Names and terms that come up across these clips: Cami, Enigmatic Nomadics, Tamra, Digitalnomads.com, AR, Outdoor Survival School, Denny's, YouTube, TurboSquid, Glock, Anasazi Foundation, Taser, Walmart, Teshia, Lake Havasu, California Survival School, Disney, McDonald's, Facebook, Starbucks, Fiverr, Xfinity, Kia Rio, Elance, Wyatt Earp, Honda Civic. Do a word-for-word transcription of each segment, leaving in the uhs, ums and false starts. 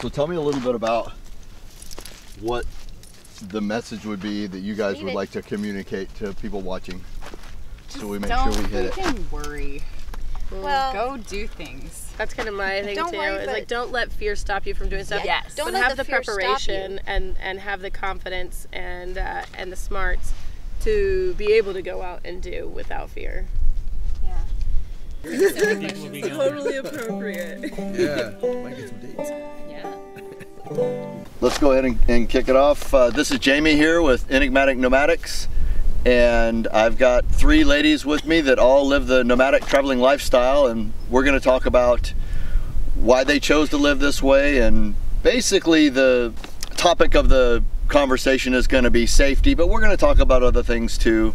So tell me a little bit about what the message would be that you guys would like to communicate to people watching. Just so we make sure we hit it. Don't worry. Well, go do things. That's kind of my thing too. It's like, don't let fear stop you from doing stuff. Yes. Don't let the fear stop you. But have the preparation and and have the confidence and uh, and the smarts to be able to go out and do without fear. Yeah. Totally appropriate. Yeah. Might get some dates. Yeah. Let's go ahead and, and kick it off. Uh, this is Jamie here with Enigmatic Nomadics, and I've got three ladies with me that all live the nomadic traveling lifestyle, and we're going to talk about why they chose to live this way. And basically the topic of the conversation is going to be safety, but we're going to talk about other things too.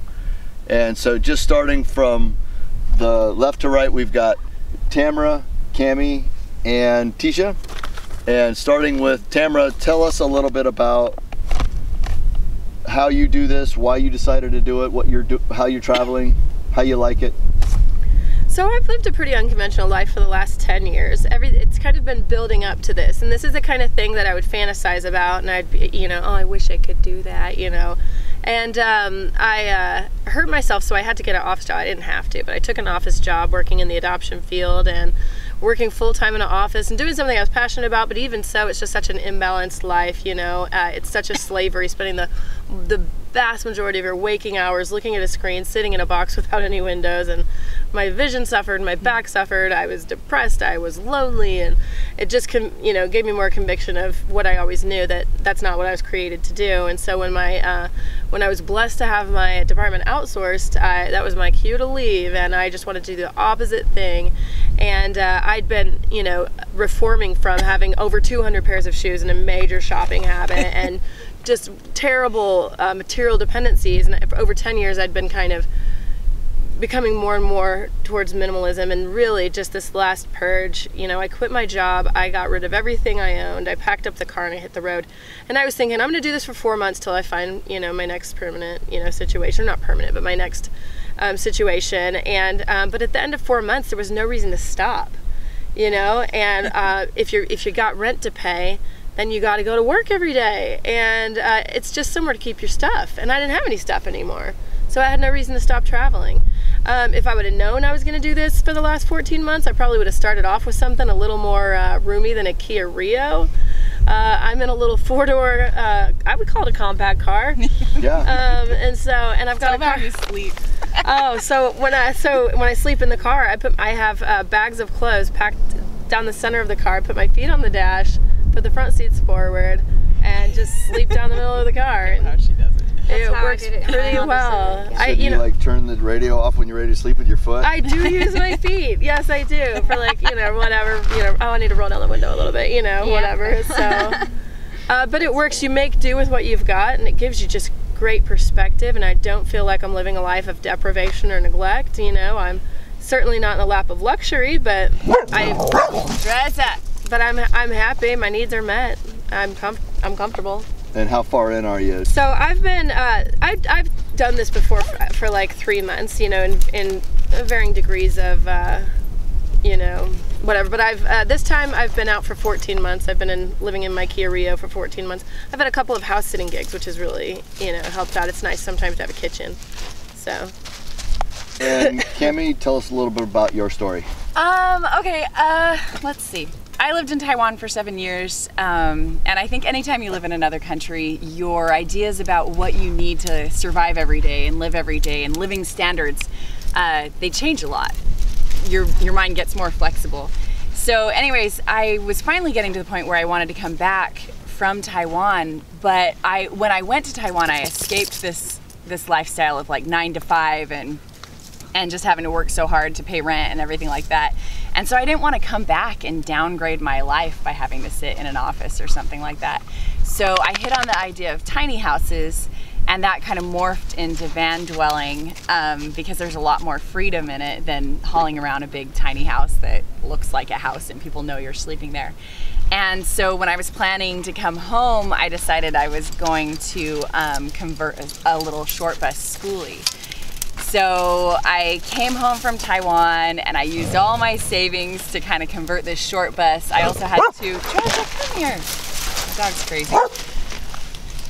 And so just starting from the left to right, we've got Tamra, Cami, and Teshia. And starting with Tamra, tell us a little bit about how you do this, why you decided to do it, what you're do how you're traveling, how you like it. So I've lived a pretty unconventional life for the last ten years. Every it's kind of been building up to this, and this is the kind of thing that I would fantasize about, and I'd be, you know, oh, I wish I could do that, you know. And um, I uh, hurt myself, so I had to get an office job. I didn't have to, but I took an office job working in the adoption field and working full-time in an office and doing something I was passionate about. But even so, it's just such an imbalanced life, you know. Uh, it's such a slavery, spending the the vast majority of your waking hours looking at a screen, sitting in a box without any windows. And my vision suffered, my back suffered, I was depressed, I was lonely, and it just com you know gave me more conviction of what I always knew, that that's not what I was created to do. And so when my uh, when I was blessed to have my department outsourced, I, that was my cue to leave, and I just wanted to do the opposite thing. And uh, I'd been, you know, reforming from having over two hundred pairs of shoes and a major shopping habit and just terrible uh, material dependencies. And for over ten years, I'd been kind of becoming more and more towards minimalism. And really just this last purge, you know, I quit my job, I got rid of everything I owned, I packed up the car and I hit the road. And I was thinking, I'm gonna do this for four months till I find, you know, my next permanent, you know, situation, not permanent, but my next um, situation. And, um, but at the end of four months, there was no reason to stop, you know? And uh, if you're, if you got rent to pay, then you got to go to work every day. And uh, it's just somewhere to keep your stuff. And I didn't have any stuff anymore. So I had no reason to stop traveling. Um, if I would have known I was going to do this for the last fourteen months, I probably would have started off with something a little more uh, roomy than a Kia Rio. Uh, I'm in a little four-door, uh, I would call it a compact car. Yeah. Um, and so, and I've got a car. How you sleep. Oh, so when I so when I sleep in the car, I put I have uh, bags of clothes packed down the center of the car. I put my feet on the dash, put the front seats forward, and just sleep down the middle of the car. And how she does it. That's it works it. pretty well. So I, you, do you know, like turn the radio off when you're ready to sleep with your foot? I do use my feet. Yes, I do. For like, you know, whatever, you know, oh, I need to roll down the window a little bit, you know, yeah. whatever. So, uh, but it works. You make do with what you've got, and it gives you just great perspective. And I don't feel like I'm living a life of deprivation or neglect. You know, I'm certainly not in the lap of luxury, but I dress up. But I'm I'm happy. My needs are met. I'm com I'm comfortable. And how far in are you? So I've been, uh, I, I've done this before for, for like three months, you know, in, in varying degrees of, uh, you know, whatever. But I've, uh, this time I've been out for fourteen months. I've been in, living in my Kia Rio for fourteen months. I've had a couple of house sitting gigs, which has really, you know, helped out. It's nice sometimes to have a kitchen, so. And Cami, tell us a little bit about your story. Um, okay, uh, let's see. I lived in Taiwan for seven years, um, and I think anytime you live in another country, your ideas about what you need to survive every day and live every day and living standards, uh, they change a lot. Your, your mind gets more flexible. So anyways, I was finally getting to the point where I wanted to come back from Taiwan, but I, when I went to Taiwan, I escaped this, this lifestyle of like nine to five and and just having to work so hard to pay rent and everything like that. And so I didn't want to come back and downgrade my life by having to sit in an office or something like that. So I hit on the idea of tiny houses, and that kind of morphed into van dwelling um, because there's a lot more freedom in it than hauling around a big tiny house that looks like a house and people know you're sleeping there. And so when I was planning to come home, I decided I was going to um, convert a, a little short bus schoolie. So I came home from Taiwan and I used all my savings to kind of convert this short bus. I also had to, Georgia, come here. My dog's crazy.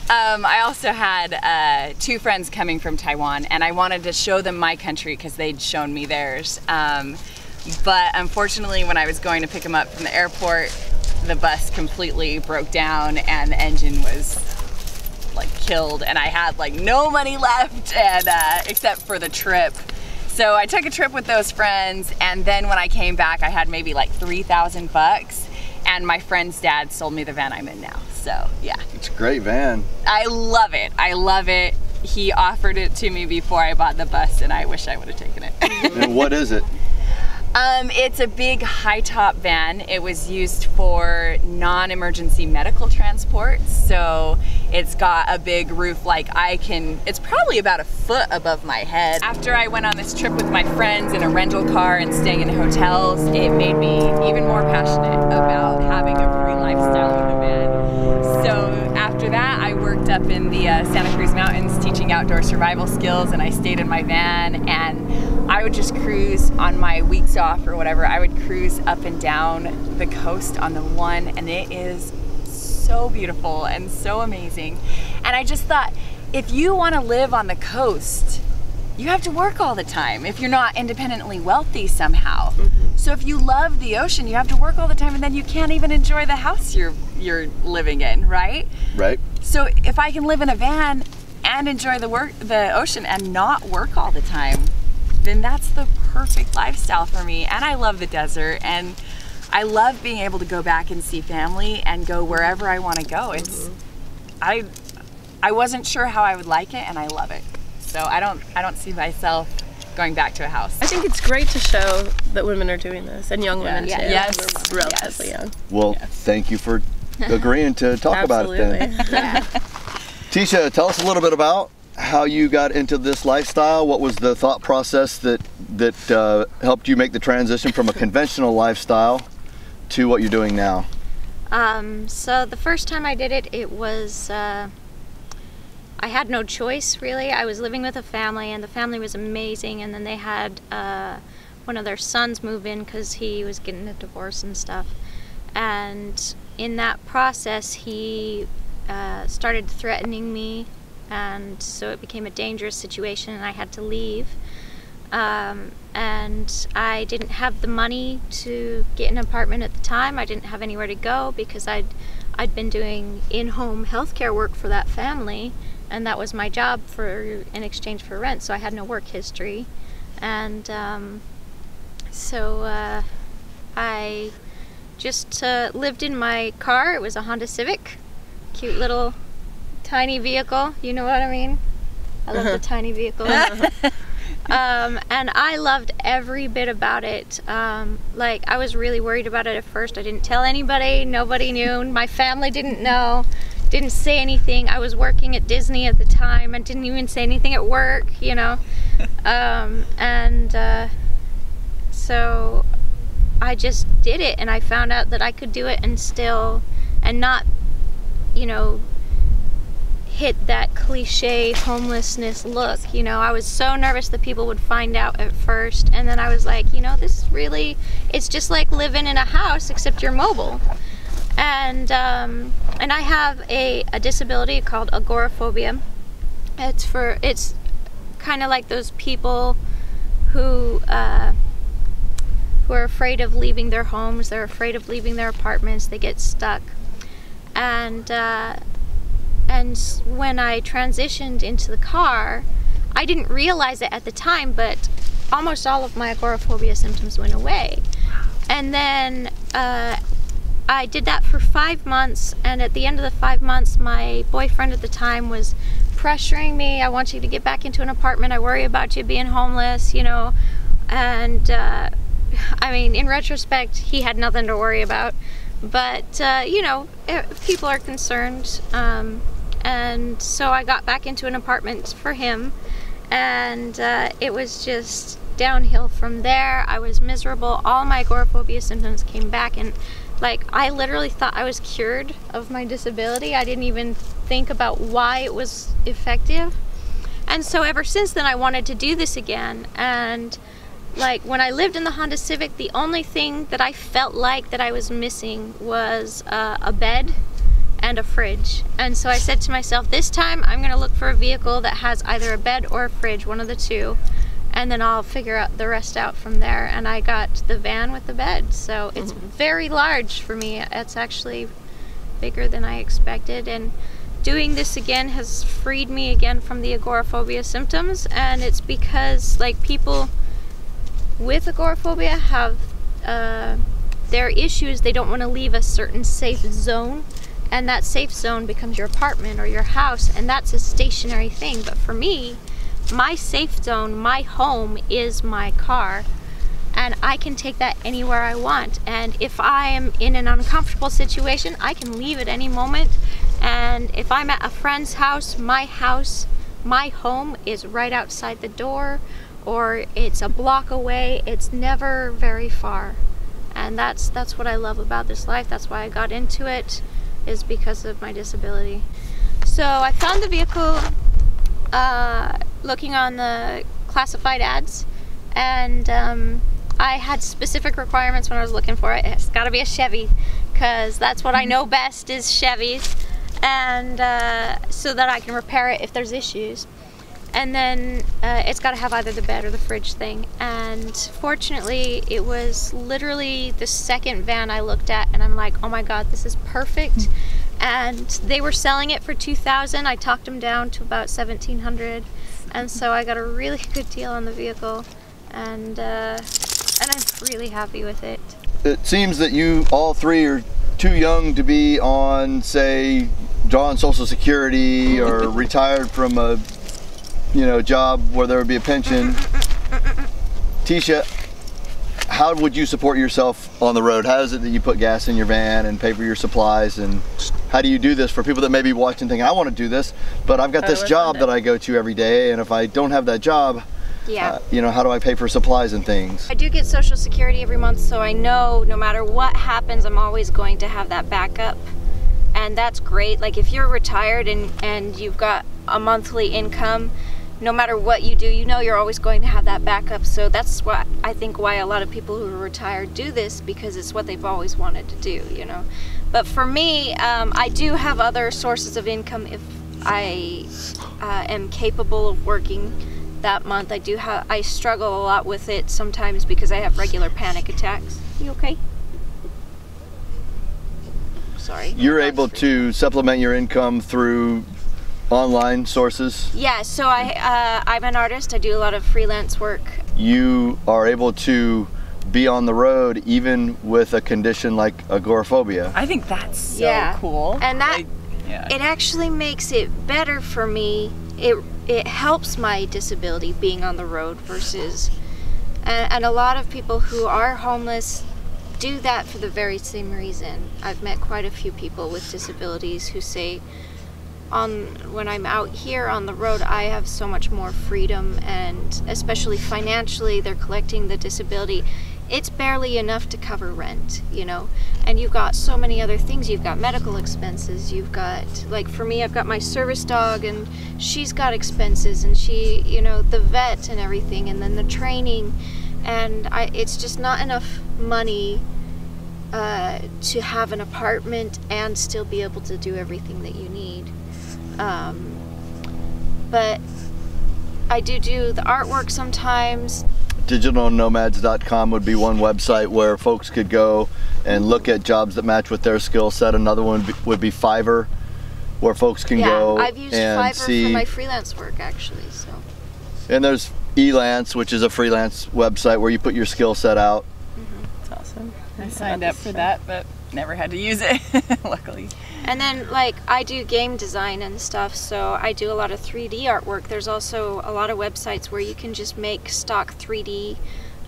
Um, I also had uh, two friends coming from Taiwan and I wanted to show them my country because they'd shown me theirs. Um, but unfortunately, when I was going to pick them up from the airport, the bus completely broke down and the engine was like killed and I had like no money left and uh, except for the trip. So I took a trip with those friends and then when I came back I had maybe like three thousand bucks and my friend's dad sold me the van I'm in now. So yeah. It's a great van. I love it. I love it. He offered it to me before I bought the bus and I wish I would have taken it. And what is it? Um, it's a big high top van. It was used for non-emergency medical transport. So it's got a big roof like I can, it's probably about a foot above my head. After I went on this trip with my friends in a rental car and staying in hotels, it made me even more passionate about having a free lifestyle in a van. So after that, I worked up in the uh, Santa Cruz Mountains teaching outdoor survival skills and I stayed in my van and I would just cruise on my weeks off or whatever. I would cruise up and down the coast on the one and it is so beautiful and so amazing. And I just thought, if you want to live on the coast, you have to work all the time if you're not independently wealthy somehow. Mm-hmm. So if you love the ocean, you have to work all the time and then you can't even enjoy the house you're you're living in, right? Right. So if I can live in a van and enjoy the work the ocean and not work all the time, then that's the perfect lifestyle for me. And I love the desert and I love being able to go back and see family and go wherever I want to go. It's, I, I wasn't sure how I would like it and I love it. So I don't, I don't see myself going back to a house. I think it's great to show that women are doing this and young women yeah, too. Yes. yes. We're relatively yes. young. Well, yes. thank you for agreeing to talk Absolutely. about it then. Yeah. Teshia, tell us a little bit about how you got into this lifestyle. What was the thought process that that uh, helped you make the transition from a conventional lifestyle to what you're doing now? Um, so the first time I did it, it was, uh, I had no choice really. I was living with a family and the family was amazing, and then they had uh, one of their sons move in because he was getting a divorce and stuff. And in that process, he uh, started threatening me, and so it became a dangerous situation and I had to leave. Um, and I didn't have the money to get an apartment at the time. I didn't have anywhere to go because I'd, I'd been doing in-home healthcare work for that family, and that was my job for in exchange for rent, so I had no work history. And um, so uh, I just uh, lived in my car. It was a Honda Civic, cute little tiny vehicle, you know what I mean? I love the tiny vehicle. Um, and I loved every bit about it. Um, like, I was really worried about it at first. I didn't tell anybody, nobody knew, my family didn't know, didn't say anything. I was working at Disney at the time and didn't even say anything at work, you know? Um, and uh, so I just did it, and I found out that I could do it and still, and not, you know, hit that cliche homelessness look. You know, I was so nervous that people would find out at first, and then I was like, you know, this really, it's just like living in a house except you're mobile. And um, and I have a, a disability called agoraphobia. It's for, it's kind of like those people who uh, who are afraid of leaving their homes, they're afraid of leaving their apartments, they get stuck. And uh, And when I transitioned into the car, I didn't realize it at the time, but almost all of my agoraphobia symptoms went away. And then uh, I did that for five months, and at the end of the five months, my boyfriend at the time was pressuring me, I want you to get back into an apartment, I worry about you being homeless, you know. And uh, I mean, in retrospect, he had nothing to worry about. But, uh, you know, people are concerned. Um, and so I got back into an apartment for him, and uh, it was just downhill from there. I was miserable. All my agoraphobia symptoms came back, and like I literally thought I was cured of my disability. I didn't even think about why it was effective. And so ever since then, I wanted to do this again. And like when I lived in the Honda Civic, the only thing that I felt like that I was missing was uh, a bed and a fridge. And so I said to myself, this time I'm gonna look for a vehicle that has either a bed or a fridge, one of the two, and then I'll figure out the rest out from there. And I got the van with the bed. So it's very large for me. It's actually bigger than I expected. And doing this again has freed me again from the agoraphobia symptoms. And it's because like people with agoraphobia have uh, their issues. They don't want to leave a certain safe zone. And that safe zone becomes your apartment or your house. And that's a stationary thing. But for me, my safe zone, my home, is my car, and I can take that anywhere I want. And if I am in an uncomfortable situation, I can leave at any moment. And if I'm at a friend's house, my house, my home is right outside the door, or it's a block away. It's never very far. And that's that's what I love about this life. That's why I got into it, is because of my disability. So I found the vehicle uh, looking on the classified ads, and um, I had specific requirements when I was looking for it. It's gotta be a Chevy, because that's what I know best is Chevys, and uh, so that I can repair it if there's issues. And then uh, it's gotta have either the bed or the fridge thing. And fortunately, it was literally the second van I looked at, and I'm like, oh my God, this is perfect. And they were selling it for two thousand dollars. I talked them down to about seventeen hundred dollars. And so I got a really good deal on the vehicle, and uh, and I'm really happy with it. It seems that you all three are too young to be on, say, drawing Social Security or retired from a you know job where there would be a pension. Teshia, how would you support yourself on the road? How is it that you put gas in your van and pay for your supplies, and how do you do this for people that may be watching thinking, I want to do this, but I've got this job that I go to every day, and if I don't have that job, yeah. uh, you know, how do I pay for supplies and things? I do get Social Security every month, so I know no matter what happens, I'm always going to have that backup, and that's great. Like if you're retired and, and you've got a monthly income, no matter what you do, you know you're always going to have that backup. So that's what I think why a lot of people who are retired do this, because it's what they've always wanted to do, you know. But for me, um, I do have other sources of income if I uh, am capable of working that month. I do have, I struggle a lot with it sometimes because I have regular panic attacks. You okay? Sorry. You're able to supplement your income through online sources? Yeah, so I, uh, I'm an artist. I do a lot of freelance work. You are able to be on the road even with a condition like agoraphobia. I think that's so yeah. cool. And that, like, yeah. it actually makes it better for me. It, it helps my disability being on the road versus, and, and a lot of people who are homeless do that for the very same reason. I've met quite a few people with disabilities who say, On, when I'm out here on the road, I have so much more freedom, and especially financially, they're collecting the disability. It's barely enough to cover rent, you know, and you've got so many other things. You've got medical expenses. You've got, like for me, I've got my service dog, and she's got expenses, and she, you know, the vet and everything, and then the training, and I, it's just not enough money uh, to have an apartment and still be able to do everything that you need. Um, but I do do the artwork sometimes. Digital nomads dot com would be one website where folks could go and look at jobs that match with their skill set. Another one be, would be Fiverr, where folks can yeah, go I've used and Fiverr see. For my freelance work, actually. So. And there's Elance, which is a freelance website where you put your skill set out. Mm-hmm. That's awesome. I, I signed up for fun. that, but never had to use it, luckily. And then like I do game design and stuff, so I do a lot of three D artwork. There's also a lot of websites where you can just make stock three D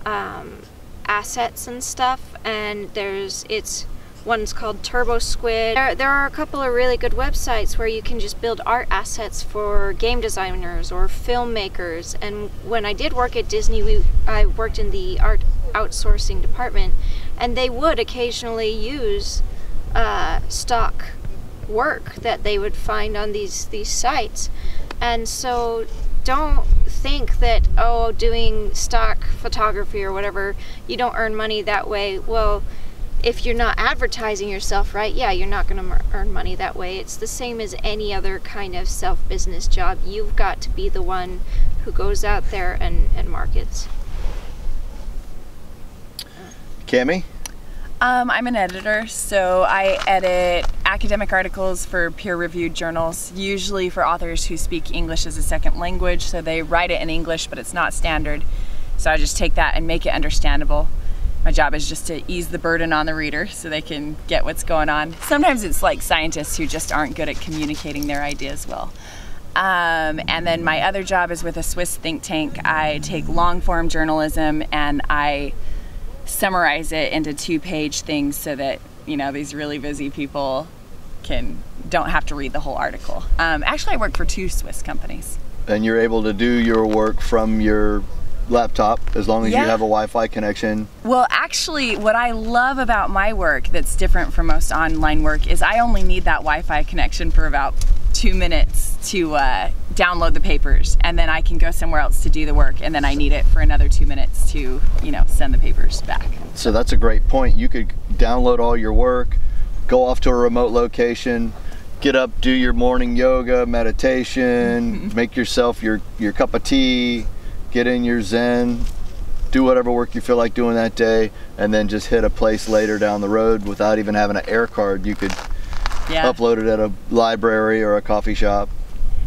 um, assets and stuff, and there's it's one's called TurboSquid. There, there are a couple of really good websites where you can just build art assets for game designers or filmmakers. And when I did work at Disney, we, I worked in the art outsourcing department, and they would occasionally use uh, stock work that they would find on these these sites. And so don't think that, oh, doing stock photography or whatever, you don't earn money that way. Well, if you're not advertising yourself right, yeah, you're not going to earn money that way. It's the same as any other kind of self-business job. You've got to be the one who goes out there and, and markets. Cami? Um, I'm an editor, so I edit academic articles for peer-reviewed journals, usually for authors who speak English as a second language, so they write it in English, but it's not standard. So I just take that and make it understandable. My job is just to ease the burden on the reader so they can get what's going on. Sometimes it's like scientists who just aren't good at communicating their ideas well. Um, and then my other job is with a Swiss think tank. I take long-form journalism and I summarize it into two-page things so that, you know, these really busy people can don't have to read the whole article. Um, actually, I work for two Swiss companies. And you're able to do your work from your laptop as long as yeah. you have a Wi-Fi connection? Well, actually, what I love about my work that's different from most online work is I only need that Wi-Fi connection for about two minutes to uh, download the papers, and then I can go somewhere else to do the work, and then I need it for another two minutes to, you know, send the papers back. So that's a great point. You could download all your work, go off to a remote location, get up, do your morning yoga, meditation, mm-hmm. make yourself your, your cup of tea, get in your zen, do whatever work you feel like doing that day, and then just hit a place later down the road without even having an air card. You could yeah. upload it at a library or a coffee shop.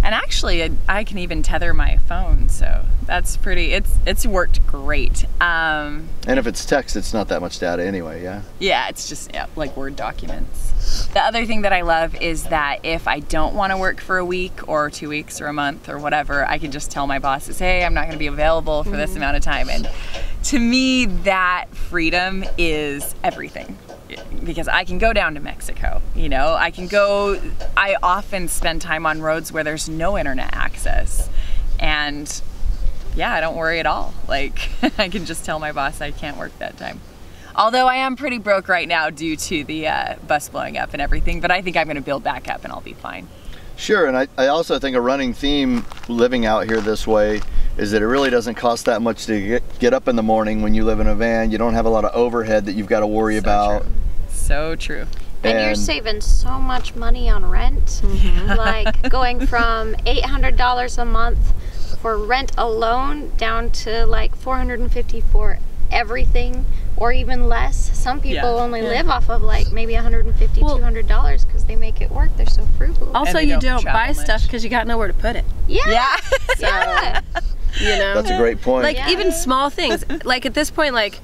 And actually, I can even tether my phone, so that's pretty, it's it's worked great. Um, and if it's text, it's not that much data anyway, yeah? Yeah, it's just yeah, like Word documents. The other thing that I love is that if I don't want to work for a week or two weeks or a month or whatever, I can just tell my bosses, hey, I'm not going to be available for this mm-hmm. amount of time. And to me, that freedom is everything. Because I can go down to Mexico, you know, I can go, I often spend time on roads where there's no internet access, and yeah, I don't worry at all. Like, I can just tell my boss I can't work that time. Although I am pretty broke right now due to the uh, bus blowing up and everything, but I think I'm going to build back up and I'll be fine. Sure, and I, I also think a running theme living out here this way is that it really doesn't cost that much to get, get up in the morning when you live in a van. You don't have a lot of overhead that you've got to worry so about. True. So true. And, and you're saving so much money on rent, yeah. like going from eight hundred dollars a month for rent alone down to like four hundred fifty dollars for everything, or even less. Some people yeah. only yeah. live off of like maybe one hundred fifty dollars, well, two hundred dollars because they make it work. They're so frugal. Also, you don't, don't buy much. stuff because you got nowhere to put it. Yeah. Yeah. So, yeah. You know, that's a great point. Like yeah. even small things. Like at this point, like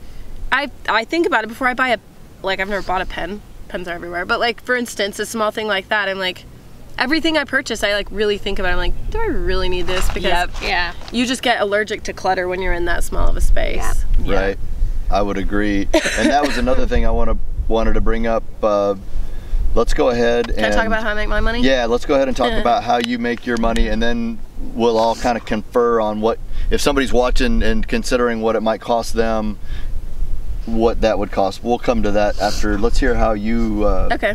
I I think about it before I buy a. Like I've never bought a pen. Pens are everywhere. But like for instance, a small thing like that, I'm like, everything I purchase, I like really think about it. I'm like, do I really need this? Because yep. yeah, you just get allergic to clutter when you're in that small of a space. Yep. Yeah. Right. I would agree. And that was another thing I want to wanted to bring up. Uh, let's go ahead and Can I talk about how I make my money? Yeah, let's go ahead and talk about how you make your money, and then we'll all kind of confer on what, if somebody's watching and considering what it might cost them, what that would cost. We'll come to that after. Let's hear how you uh, okay.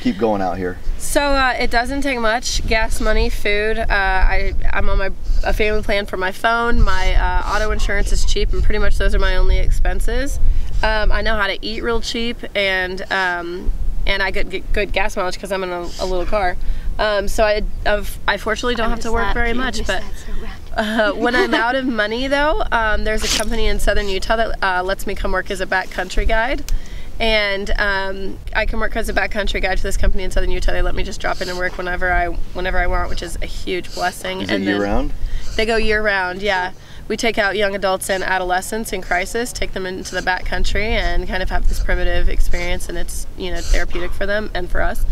keep going out here. So uh, it doesn't take much. Gas money, food. Uh, I, I'm on my a family plan for my phone. My uh, auto insurance is cheap, and pretty much those are my only expenses. Um, I know how to eat real cheap, and um, and I get, get good gas mileage because I'm in a, a little car. Um, so I I've, I fortunately don't I'm have to work very much, but uh, when I'm out of money though, um, there's a company in Southern Utah that uh, lets me come work as a backcountry guide, and um, I can work as a backcountry guide for this company in Southern Utah. They let me just drop in and work whenever I whenever I want, which is a huge blessing. Is it year round? They go year round, yeah. We take out young adults and adolescents in crisis, take them into the backcountry, and kind of have this primitive experience, and it's, you know, therapeutic for them and for us.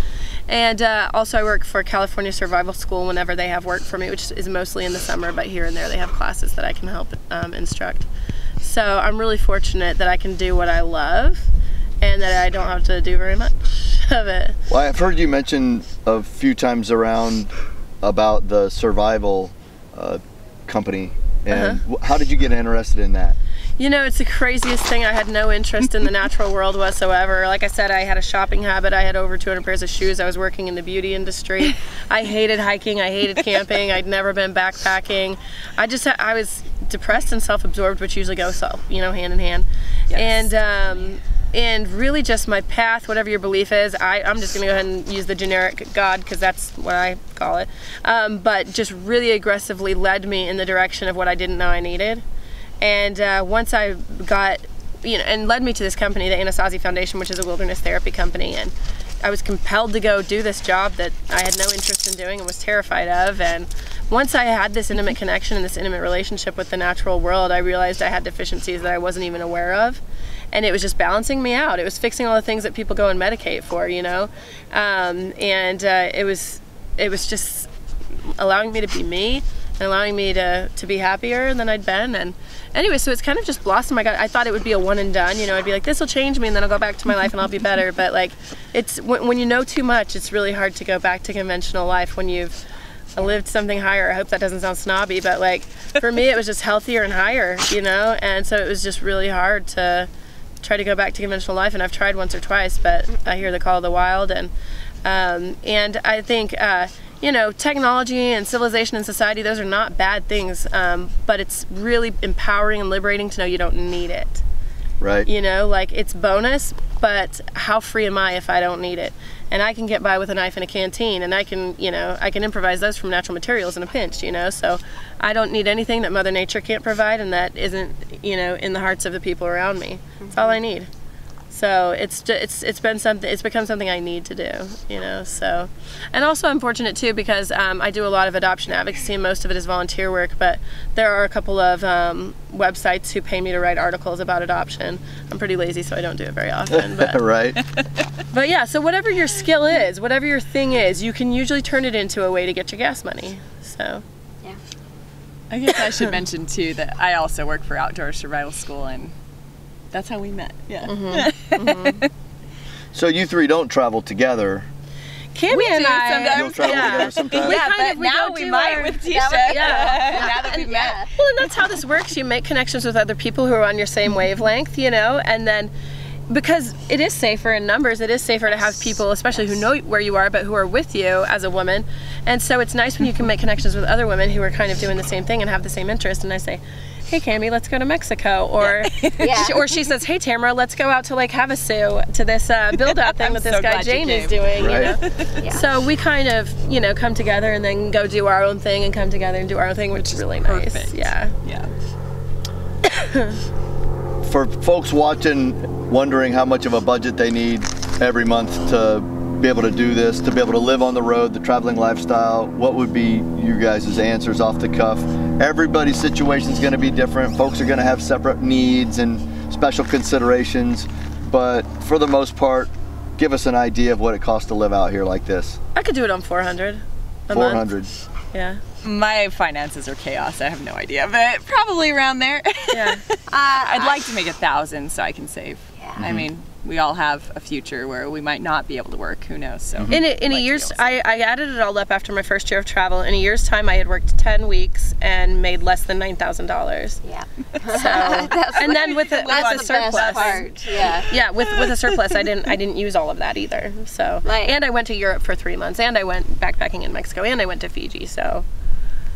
And uh, also I work for California Survival School whenever they have work for me, which is mostly in the summer, but here and there they have classes that I can help um, instruct. So I'm really fortunate that I can do what I love and that I don't have to do very much of it. Well, I've heard you mention a few times around about the survival uh, company And uh-huh. How did you get interested in that? You know, it's the craziest thing. I had no interest in the natural world whatsoever. Like I said, I had a shopping habit. I had over two hundred pairs of shoes. I was working in the beauty industry. I hated hiking. I hated camping. I'd never been backpacking. I just, ha I was depressed and self-absorbed, which usually goes, so, you know, hand in hand. Yes. And, um, and really just my path, whatever your belief is, I, I'm just gonna go ahead and use the generic God, because that's what I call it. Um, but just really aggressively led me in the direction of what I didn't know I needed. And uh, once I got, you know, and led me to this company, the Anasazi Foundation, which is a wilderness therapy company, and I was compelled to go do this job that I had no interest in doing and was terrified of. And once I had this intimate connection and this intimate relationship with the natural world, I realized I had deficiencies that I wasn't even aware of. And it was just balancing me out. It was fixing all the things that people go and medicate for, you know? Um, and uh, it was, it was just allowing me to be me, and allowing me to, to be happier than I'd been. And anyway, so it's kind of just blossomed. I got, I thought it would be a one and done, you know, I'd be like, this will change me and then I'll go back to my life and I'll be better. But like, it's, when, when you know too much, it's really hard to go back to conventional life when you've lived something higher. I hope that doesn't sound snobby, but like, for me, it was just healthier and higher, you know? And so it was just really hard to try to go back to conventional life. And I've tried once or twice, but I hear the call of the wild. And, um, and I think, uh, you know, technology and civilization and society, those are not bad things, um, but it's really empowering and liberating to know you don't need it. Right. You know, like, it's bonus, but how free am I if I don't need it? And I can get by with a knife and a canteen, and I can, you know, I can improvise those from natural materials in a pinch, you know? So I don't need anything that Mother Nature can't provide and that isn't, you know, in the hearts of the people around me. Mm-hmm. That's all I need. So it's just, it's it's been something, it's become something I need to do, you know. So, and also I'm fortunate too because um, I do a lot of adoption advocacy, and most of it is volunteer work. But there are a couple of um, websites who pay me to write articles about adoption. I'm pretty lazy, so I don't do it very often. But, right. But yeah, so whatever your skill is, whatever your thing is, you can usually turn it into a way to get your gas money. So. Yeah. I guess I should mention too that I also work for Outdoor Survival School, and that's how we met. Yeah. Mm-hmm. Mm-hmm. So you three don't travel together. Cami we and do I sometimes. You'll travel yeah. together sometimes. Yeah, but of, we now we might our, with Teshia. Yeah. Yeah. Now that we've yeah. met. Well, and that's how this works. You make connections with other people who are on your same wavelength, you know, and then because it is safer in numbers, it is safer to have people, especially yes. who know where you are, but who are with you as a woman. And so it's nice when you can make connections with other women who are kind of doing the same thing and have the same interest. And I say, hey Cami, let's go to Mexico, or yeah. she, or she says, hey Tamra, let's go out to Lake Havasu to this uh, build-out thing that this so guy Jane is doing. Right. You know? Yeah. So we kind of, you know, come together and then go do our own thing and come together and do our own thing, which, which is really perfect. Nice. Yeah. Yeah. For folks watching, wondering how much of a budget they need every month to be able to do this, to be able to live on the road, the traveling lifestyle, what would be you guys' answers off the cuff? Everybody's situation is going to be different. Folks are going to have separate needs and special considerations, but for the most part, give us an idea of what it costs to live out here like this. I could do it on four hundred a four hundred. Month. Yeah. My finances are chaos. I have no idea, but probably around there. Yeah. uh, I'd like to make a thousand so I can save. Yeah. Mm-hmm. I mean, we all have a future where we might not be able to work, who knows. So in a, in a year's, I, I added it all up after my first year of travel. In a year's time, I had worked ten weeks and made less than nine thousand dollars. Yeah. So, and then with a, as a surplus, part. Yeah, yeah, with, with a surplus, I didn't, I didn't use all of that either. So, like, and I went to Europe for three months and I went backpacking in Mexico and I went to Fiji. So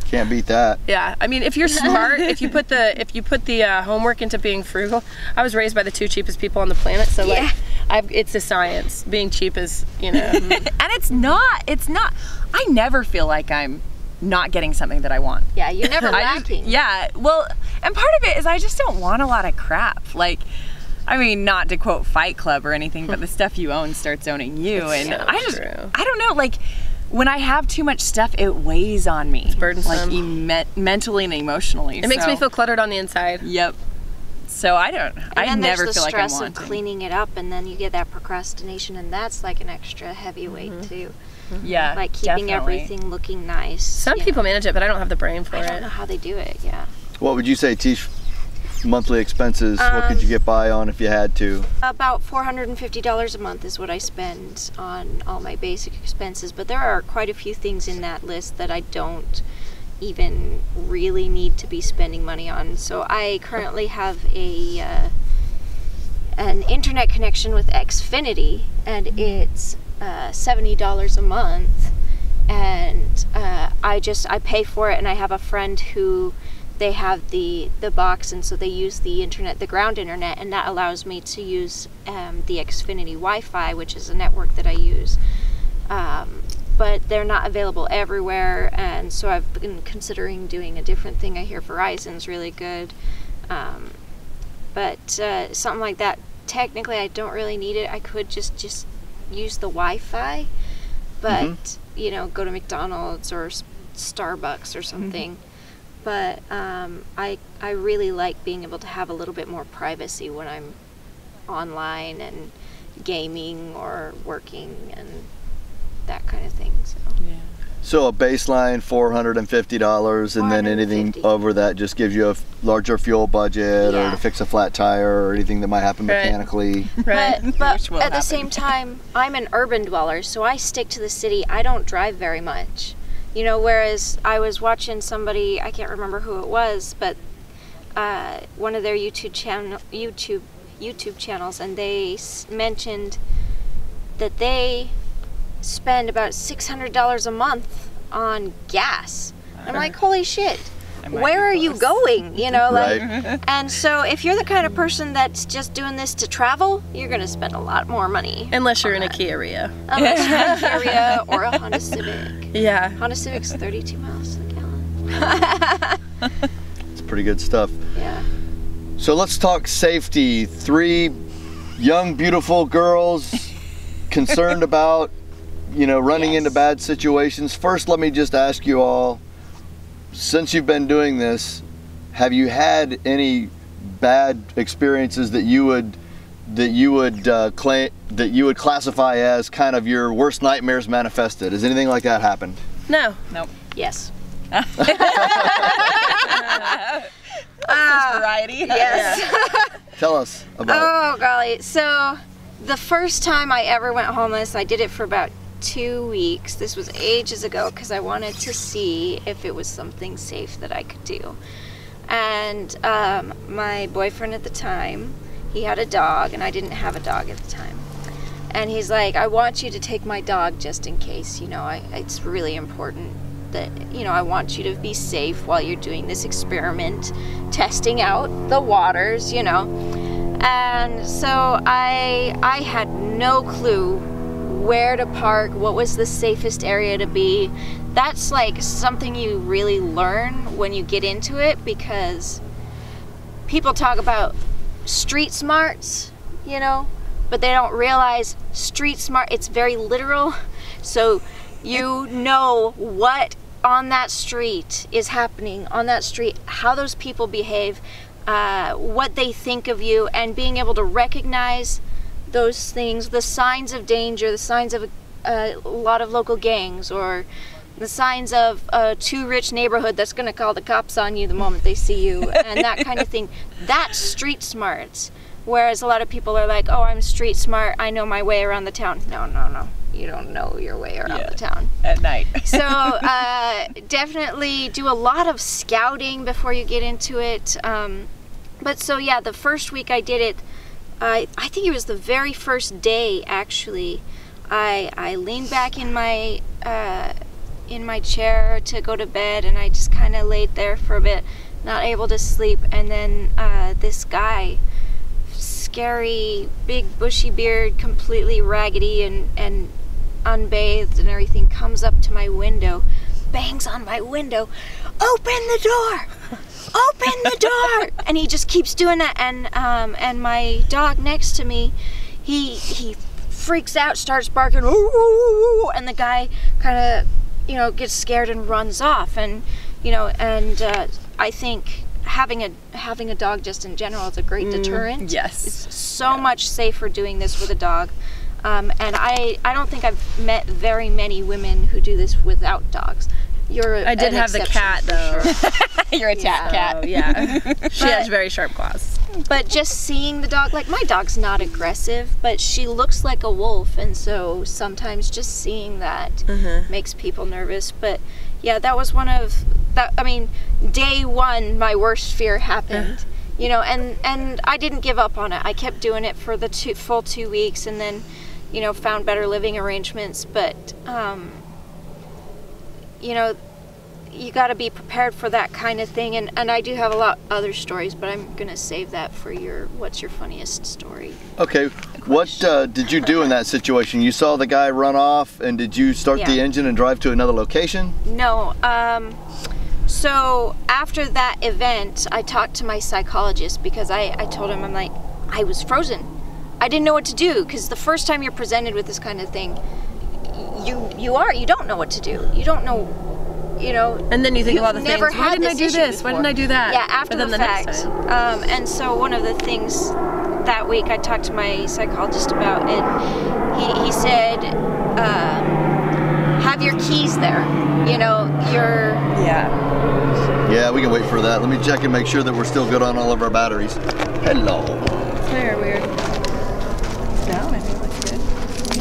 can't beat that. Yeah, I mean, if you're smart, if you put the if you put the uh, homework into being frugal. I was raised by the two cheapest people on the planet, so yeah. like, I've, it's a science. Being cheap is, you know, and it's not. It's not. I never feel like I'm not getting something that I want. Yeah, you're never lacking. I, yeah, well, and part of it is I just don't want a lot of crap. Like, I mean, not to quote Fight Club or anything, but the stuff you own starts owning you, it's and so I just, true. I don't know, like. When I have too much stuff, it weighs on me. It's burdensome. Like, me mentally and emotionally. It so. Makes me feel cluttered on the inside. Yep. So I don't, and I never the feel like I'm wanting. And then there's the stress of cleaning it up, and then you get that procrastination, and that's like an extra heavy weight, mm-hmm. too. Mm-hmm. Yeah, like keeping definitely. Everything looking nice. Some people know. Manage it, but I don't have the brain for it. I don't it. Know how they do it, yeah. What would you say, Tish? Monthly expenses, um, what could you get by on if you had to? About four hundred fifty dollars a month is what I spend on all my basic expenses, but there are quite a few things in that list that I don't even really need to be spending money on. So I currently have a uh, an internet connection with Xfinity, and it's uh, seventy dollars a month, and uh, I just I pay for it. And I have a friend who they have the the box, and so they use the internet, the ground internet, and that allows me to use um, the Xfinity Wi-Fi, which is a network that I use. Um, but they're not available everywhere, and so I've been considering doing a different thing. I hear Verizon's really good, um, but uh, something like that. Technically, I don't really need it. I could just just use the Wi-Fi, but mm-hmm. you know, go to McDonald's or Starbucks or something. Mm-hmm. But um, I I really like being able to have a little bit more privacy when I'm online and gaming or working and that kind of thing. So yeah. So a baseline four hundred fifty dollars, and then anything over that just gives you a f larger fuel budget, yeah. or to fix a flat tire or anything that might happen right. mechanically. Right. But, but at happen. the same time, I'm an urban dweller, so I stick to the city. I don't drive very much. You know, whereas I was watching somebody, I can't remember who it was, but uh, one of their YouTube channel, YouTube, YouTube channels, and they s mentioned that they spend about six hundred dollars a month on gas. I'm like, holy shit! Where are you going? You know, like. Right. And so, if you're the kind of person that's just doing this to travel, you're gonna spend a lot more money. Unless you're in that. a Kia Rio. Unless you're in a Kia Rio or a Honda Civic. Yeah. Honda Civic's thirty-two miles a gallon. It's pretty good stuff. Yeah. So let's talk safety. Three young, beautiful girls concerned about, you know, running yes. into bad situations. First, let me just ask you all. Since you've been doing this, have you had any bad experiences that you would that you would uh, claim that you would classify as kind of your worst nightmares manifested? Has anything like that happened? No. Nope. Yes. uh, variety. Yes. Tell us about. Oh golly! So the first time I ever went homeless, I did it for about two weeks. This was ages ago because I wanted to see if it was something safe that I could do. And um, my boyfriend at the time, he had a dog, and I didn't have a dog at the time, and he's like, I want you to take my dog just in case, you know, I, it's really important that, you know, I want you to be safe while you're doing this experiment, testing out the waters, you know. And so I I had no clue where to park, what was the safest area to be. That's like something you really learn when you get into it, because people talk about street smarts, you know, but they don't realize street smart, it's very literal. So you know what on that street is happening, on that street, how those people behave, uh, what they think of you, and being able to recognize those things, the signs of danger, the signs of a, a lot of local gangs, or the signs of a too rich neighborhood that's gonna call the cops on you the moment they see you, and that kind of thing. That's street smarts. Whereas a lot of people are like, oh, I'm street smart, I know my way around the town. No, no, no, you don't know your way around yeah, the town. At night. So uh, definitely do a lot of scouting before you get into it. Um, but so yeah, the first week I did it, I, I think it was the very first day, actually, I, I leaned back in my uh, in my chair to go to bed, and I just kind of laid there for a bit, not able to sleep. And then uh, this guy, scary, big bushy beard, completely raggedy and, and unbathed and everything, comes up to my window, bangs on my window, open the door! Open the door! And he just keeps doing that, and um, and my dog next to me, he he freaks out, starts barking, ooh, and the guy kind of, you know, gets scared and runs off. And you know, and uh, I think having a having a dog just in general is a great mm, deterrent. Yes, it's so yeah. much safer doing this with a dog. Um, and I I don't think I've met very many women who do this without dogs. You're I did have the cat though. Sure. You're a cat yeah. cat. Yeah. She but, has very sharp claws. But just seeing the dog, like my dog's not aggressive, but she looks like a wolf, and so sometimes just seeing that uh-huh. makes people nervous. But yeah, that was one of that. I mean, day one, my worst fear happened. Uh-huh. You know, and and I didn't give up on it. I kept doing it for the two, full two weeks, and then, you know, found better living arrangements. But um, you know, you got to be prepared for that kind of thing. And and I do have a lot other stories, but I'm gonna save that for your what's your funniest story. Okay, what uh, did you do in that situation? You saw the guy run off, and did you start yeah. the engine and drive to another location? No. Um, So after that event, I talked to my psychologist because I, I told him, I'm like, I was frozen. I didn't know what to do, because the first time you're presented with this kind of thing, you you are, you don't know what to do. You don't know, you know. And then you think about the things, why didn't I do this? Why didn't I do that? Yeah, after the fact. Um, and so one of the things that week I talked to my psychologist about, and he, he said, um, have your keys there. You know, your... Yeah. Yeah, we can wait for that. Let me check and make sure that we're still good on all of our batteries. Hello. It's very weird. No, I think it looks good.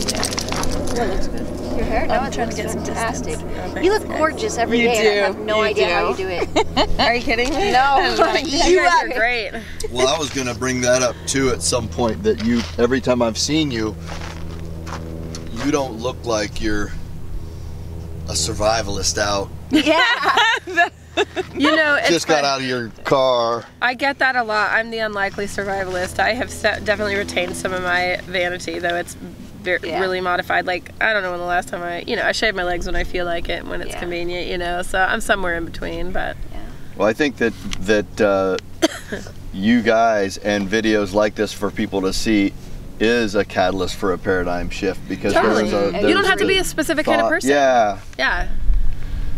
Yeah. It looks good. Your hair? No, I'm it trying to get fantastic. Some distance. You look gorgeous every you day. Do. I have no you idea do. How you do it. Are you kidding me? No. Like, you guys are great. Well, I was going to bring that up too at some point, that you, every time I've seen you, you don't look like you're a survivalist out. Yeah. You know, it's just got out of your car. I get that a lot. I'm the unlikely survivalist. I have definitely retained some of my vanity, though it's yeah. really modified. Like, I don't know when the last time I, you know, I shave my legs when I feel like it and when it's yeah. convenient, you know, so I'm somewhere in between, but. Yeah. Well, I think that, that uh, you guys and videos like this for people to see is a catalyst for a paradigm shift, because totally. there's a, there's you don't have to be a specific thought, kind of person. Yeah. Yeah.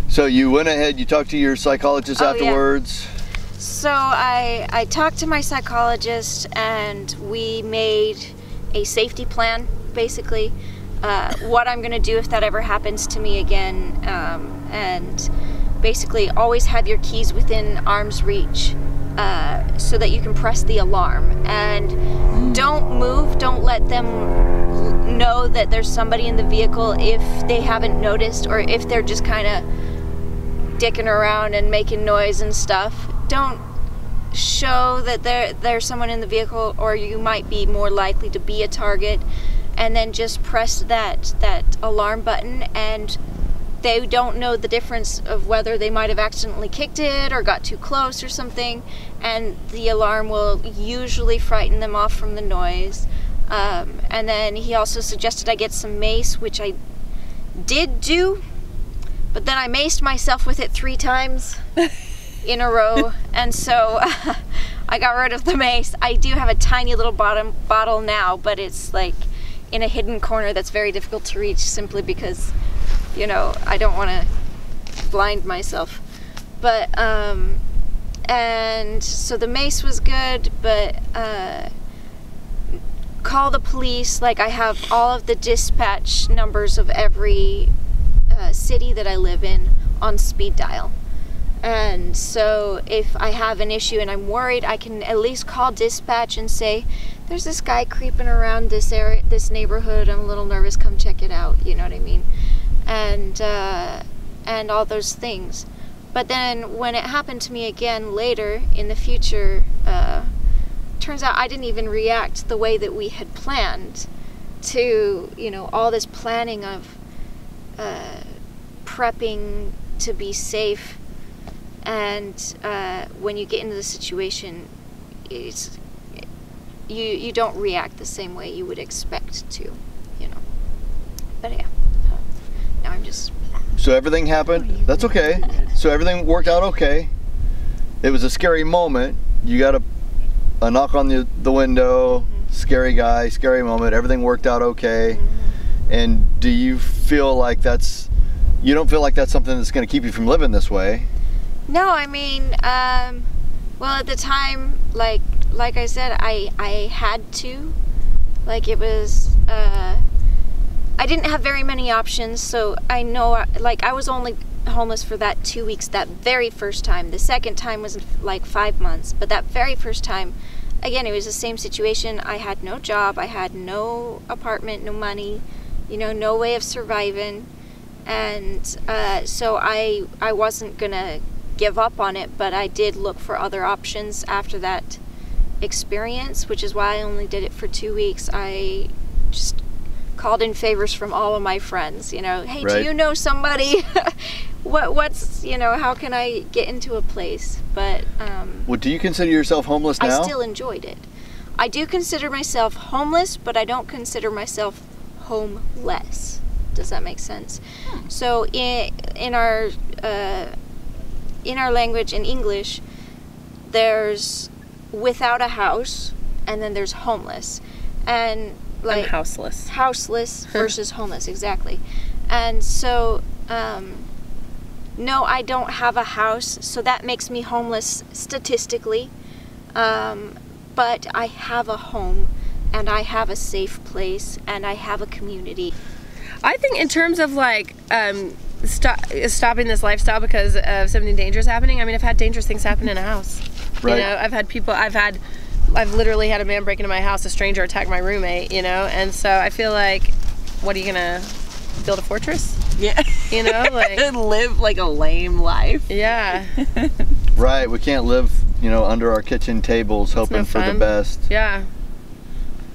So you went ahead, you talked to your psychologist oh, afterwards? Yeah. So I, I talked to my psychologist, and we made a safety plan, basically, uh, what I'm gonna do if that ever happens to me again. Um, and basically always have your keys within arm's reach, uh, so that you can press the alarm. And don't move, don't let them know that there's somebody in the vehicle if they haven't noticed, or if they're just kinda dicking around and making noise and stuff. Don't show that there there's someone in the vehicle, or you might be more likely to be a target. And then just press that that alarm button, and they don't know the difference of whether they might have accidentally kicked it or got too close or something, and the alarm will usually frighten them off from the noise. Um, and then he also suggested I get some mace, which I did do. But then I maced myself with it three times in a row, and so uh, I got rid of the mace. I do have a tiny little bottom bottle now, but it's like in a hidden corner that's very difficult to reach, simply because, you know, I don't want to blind myself. But um, and so the mace was good, but uh, call the police. Like, I have all of the dispatch numbers of every Uh, city that I live in on speed dial, and so if I have an issue and I'm worried, I can at least call dispatch and say, there's this guy creeping around this area, this neighborhood, I'm a little nervous, come check it out, you know what I mean? And uh, and all those things. But then when it happened to me again later in the future, uh, turns out I didn't even react the way that we had planned to, you know, all this planning of Uh, prepping to be safe, and uh, when you get into the situation, it's, you you don't react the same way you would expect to, you know. But yeah, uh, now I'm just. So everything happened. That's okay. So everything worked out okay. It was a scary moment. You got a a knock on the the window. Mm-hmm. Scary guy. Scary moment. Everything worked out okay. Mm-hmm. And do you feel like that's, you don't feel like that's something that's going to keep you from living this way? No, I mean, um, well, at the time, like like I said, I, I had to. Like, it was, uh, I didn't have very many options, so I know, I, like, I was only homeless for that two weeks that very first time. The second time was, like, five months, but that very first time, again, it was the same situation. I had no job, I had no apartment, no money, you know, no way of surviving. And uh, so I, I wasn't gonna give up on it, but I did look for other options after that experience, which is why I only did it for two weeks. I just called in favors from all of my friends, you know, hey, right. do you know somebody? what what's, you know, how can I get into a place? But um well, do you consider yourself homeless now? I still enjoyed it. I do consider myself homeless, but I don't consider myself homeless. Does that make sense? Hmm. So in in our uh in our language, in English, there's without a house, and then there's homeless, and like I'm houseless houseless versus homeless, exactly. And so um no, I don't have a house, so that makes me homeless statistically, um but I have a home, and I have a safe place, and I have a community. I think in terms of like um Stop, stopping this lifestyle because of something dangerous happening. I mean, I've had dangerous things happen in a house. Right. You know, I've had people, I've had, I've literally had a man break into my house, a stranger attack my roommate, you know? And so I feel like, what are you gonna, build a fortress? Yeah. You know, like. Live like a lame life. Yeah. Right, we can't live, you know, under our kitchen tables. That's hoping no for the best. Yeah.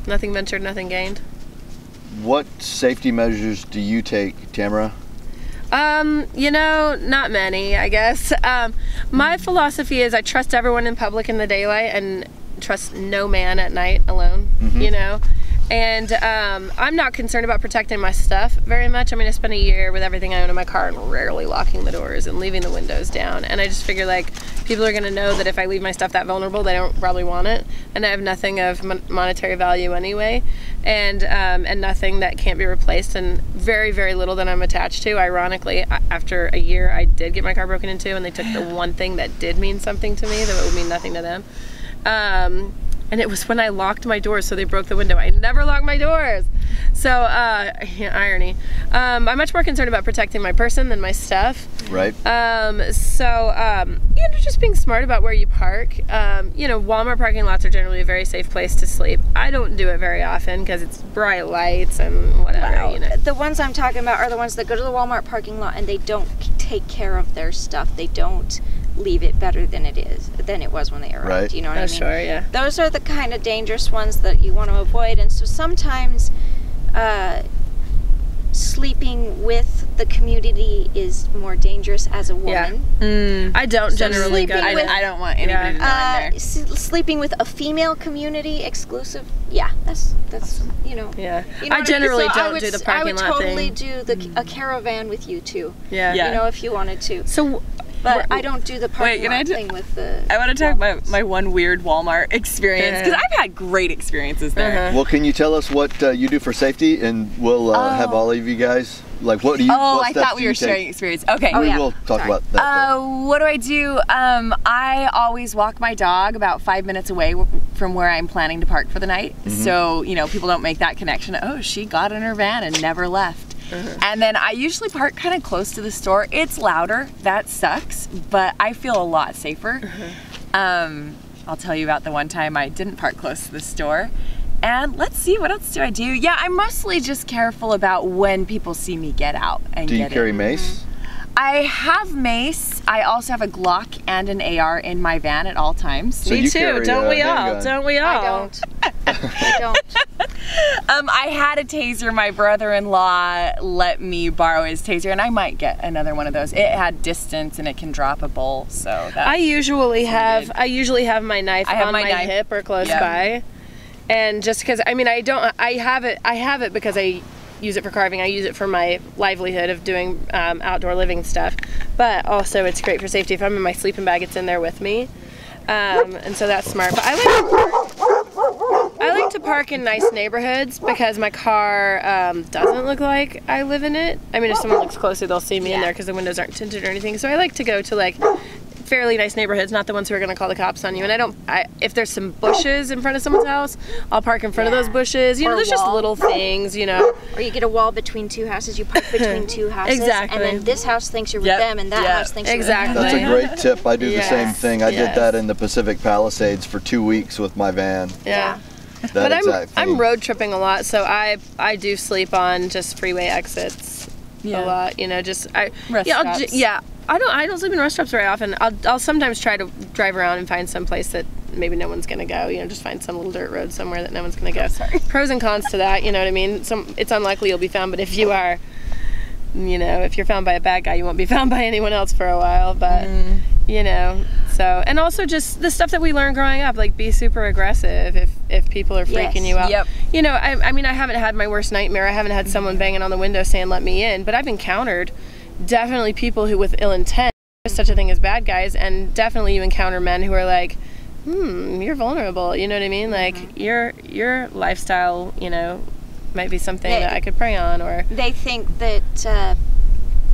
Nothing ventured, nothing gained. What safety measures do you take, Tamra? Um, you know, not many, I guess. Um, my philosophy is I trust everyone in public in the daylight and trust no man at night alone, mm-hmm. you know? And um, I'm not concerned about protecting my stuff very much. I mean, I spent a year with everything I own in my car and rarely locking the doors and leaving the windows down. And I just figure, like, people are gonna know that if I leave my stuff that vulnerable, they don't probably want it. And I have nothing of mon monetary value anyway, and um, and nothing that can't be replaced, and very, very little that I'm attached to. Ironically, after a year, I did get my car broken into, and they took the one thing that did mean something to me that would mean nothing to them. Um, And it was when I locked my doors, so they broke the window. I never locked my doors. So, uh, irony. Um, I'm much more concerned about protecting my person than my stuff. Right. Um, so, um, you know, just being smart about where you park. Um, you know, Walmart parking lots are generally a very safe place to sleep. I don't do it very often because it's bright lights and whatever, wow. you know. The ones I'm talking about are the ones that go to the Walmart parking lot and they don't take care of their stuff. They don't leave it better than it is, than it was when they arrived, right. you know what oh, I mean? Sure, yeah. Those are the kind of dangerous ones that you want to avoid, and so sometimes uh, sleeping with the community is more dangerous as a woman. Yeah. Mm. I don't so generally go, I, with, I don't want anybody yeah. to know uh, sleeping with a female community exclusive, yeah, that's, that's awesome. you know. Yeah, you know I generally I mean? so don't I would, do the parking lot thing. I would totally thing. do the, mm. a caravan with you two, yeah. yeah. you know, if you wanted to. So. But I don't do the parking Wait, lot thing with the I want to talk Walmart. about my one weird Walmart experience, because I've had great experiences there. Uh-huh. Well, can you tell us what uh, you do for safety, and we'll uh, oh. have all of you guys, like, what do you Oh, I thought we were sharing take? experience. Okay. Oh, we yeah. will talk Sorry. about that. Uh, what do I do? Um, I always walk my dog about five minutes away from where I'm planning to park for the night. Mm-hmm. So, you know, people don't make that connection. Oh, she got in her van and never left. Mm-hmm. And then I usually park kind of close to the store. It's louder, that sucks, but I feel a lot safer. Mm-hmm. um, I'll tell you about the one time I didn't park close to the store. And let's see, what else do I do? Yeah, I'm mostly just careful about when people see me get out and get in. Do you carry mace? I have mace. I also have a Glock and an A R in my van at all times. So me too, don't we handgun. all, don't we all? I don't. I don't. Um, I had a taser. My brother-in-law let me borrow his taser, and I might get another one of those. It had distance, and it can drop a bowl, so that's I usually have good. I usually have my knife I have on my, my knife. hip or close yep. by, and just because I mean I don't I have it I have it because I use it for carving. I use it for my livelihood of doing um, outdoor living stuff, but also it's great for safety. If I'm in my sleeping bag, it's in there with me, um, and so that's smart. But I like. To I like to park in nice neighborhoods because my car um, doesn't look like I live in it. I mean, if someone looks closer, they'll see me yeah. in there because the windows aren't tinted or anything. So I like to go to like fairly nice neighborhoods, not the ones who are gonna call the cops on you. And I don't, I, if there's some bushes in front of someone's house, I'll park in front yeah. of those bushes. You or know, there's just little things, you know. Or you get a wall between two houses, you park between two houses. Exactly. And then this house thinks you're yep. with them and that yep. house thinks exactly. you're with them. That's a great tip. I do yes. the same thing. I yes. did that in the Pacific Palisades for two weeks with my van. Yeah. yeah. That but I'm, I'm road tripping a lot, so I, I do sleep on just freeway exits yeah. a lot, you know, just, I, Rest yeah, I'll, yeah. I don't I don't sleep in rest stops very often. I'll, I'll sometimes try to drive around and find some place that maybe no one's gonna go, you know, just find some little dirt road somewhere that no one's gonna go. Oh, sorry. Pros and cons to that, you know what I mean? Some, it's unlikely you'll be found, but if you are, you know, if you're found by a bad guy, you won't be found by anyone else for a while, but, mm. you know, so. And also just the stuff that we learned growing up, like be super aggressive if, if people are freaking yes. you out. Yep. You know, I, I mean, I haven't had my worst nightmare. I haven't had someone banging on the window saying, let me in, but I've encountered definitely people who with ill intent, such a thing as bad guys, and definitely you encounter men who are like, hmm, you're vulnerable, you know what I mean? Like mm-hmm. your your lifestyle, you know, might be something they, that I could prey on. Or they think that uh,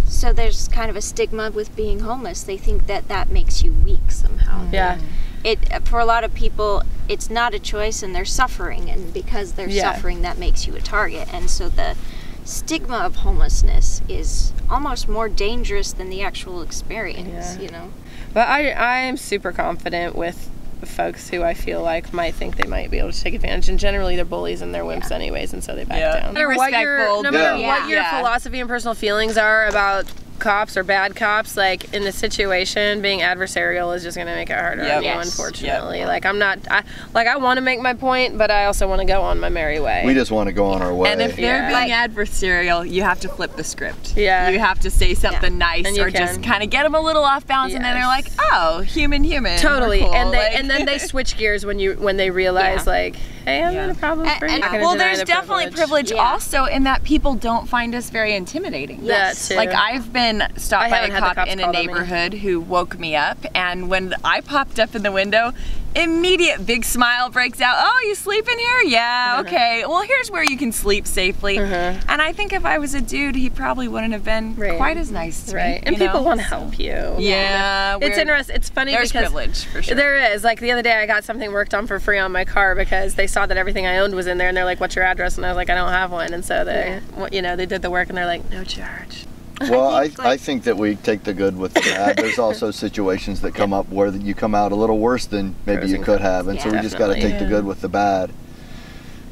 so there's kind of a stigma with being homeless. They think that that makes you weak somehow. Mm-hmm. Yeah. It for a lot of people it's not a choice and they're suffering, and because they're yeah. suffering that makes you a target. And so the stigma of homelessness is almost more dangerous than the actual experience, yeah. you know? But I, I am super confident with folks who I feel like might think they might be able to take advantage, and generally they're bullies and they're wimps yeah. anyways, and so they back yeah. down. They're respectful. What your, no matter yeah. what your yeah. philosophy and personal feelings are about cops or bad cops, like in the situation, being adversarial is just gonna make it harder yep. on you, yes. unfortunately. Yep. Like I'm not, I, like I want to make my point, but I also want to go on my merry way. We just want to go on our way. And if they're yeah. being like, adversarial, you have to flip the script. Yeah. You have to say something yeah. nice, or can. just kind of get them a little off balance, yes. and then they're like, oh, human, human. Totally. Cool. And they like, and then they switch gears when you when they realize yeah. like, hey, I'm yeah. in a problem. And, and, and, well, there's the definitely privilege, privilege yeah. also in that people don't find us very intimidating. Yes. That too. Like I've been. Stopped by a cop in a neighborhood who woke me up, and when I popped up in the window, immediate big smile breaks out. Oh, you sleep in here? Yeah, mm-hmm. okay. Well, here's where you can sleep safely. Mm-hmm. And I think if I was a dude, he probably wouldn't have been right. quite as nice to right. me. And people want to help you. Yeah. It's interesting. It's funny because there's privilege, for sure. There is. Like the other day I got something worked on for free on my car because they saw that everything I owned was in there, and they're like, what's your address? And I was like, I don't have one. And so they, yeah. you know, they did the work and they're like, no charge. Well, I think, I, like, I think that we take the good with the bad. There's also situations that come up where you come out a little worse than maybe you could have, and yeah, so we definitely. just got to take yeah. the good with the bad.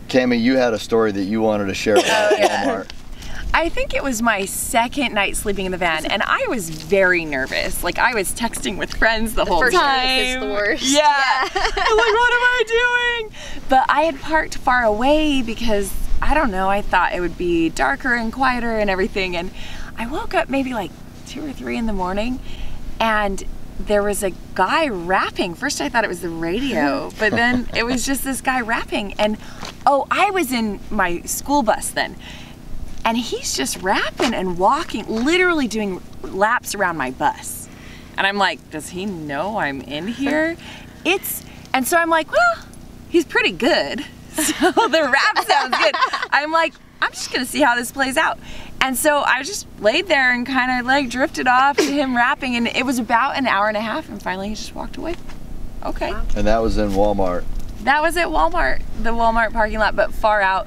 Cami, you had a story that you wanted to share about Walmart. I think it was my second night sleeping in the van, and I was very nervous. Like I was texting with friends the, the whole first time. Night is the worst. Yeah. yeah. I was like, what am I doing? But I had parked far away because I don't know. I thought it would be darker and quieter and everything, and I woke up maybe like two or three in the morning, and there was a guy rapping. First I thought it was the radio, but then it was just this guy rapping. And oh, I was in my school bus then, and he's just rapping and walking, literally doing laps around my bus. And I'm like, does he know I'm in here? It's, and so I'm like, well, he's pretty good. So the rap sounds good. I'm like, I'm just gonna see how this plays out. And so I just laid there and kind of like drifted off to him rapping, and it was about an hour and a half, and finally he just walked away. Okay. Wow. And that was in Walmart. That was at Walmart, the Walmart parking lot, but far out.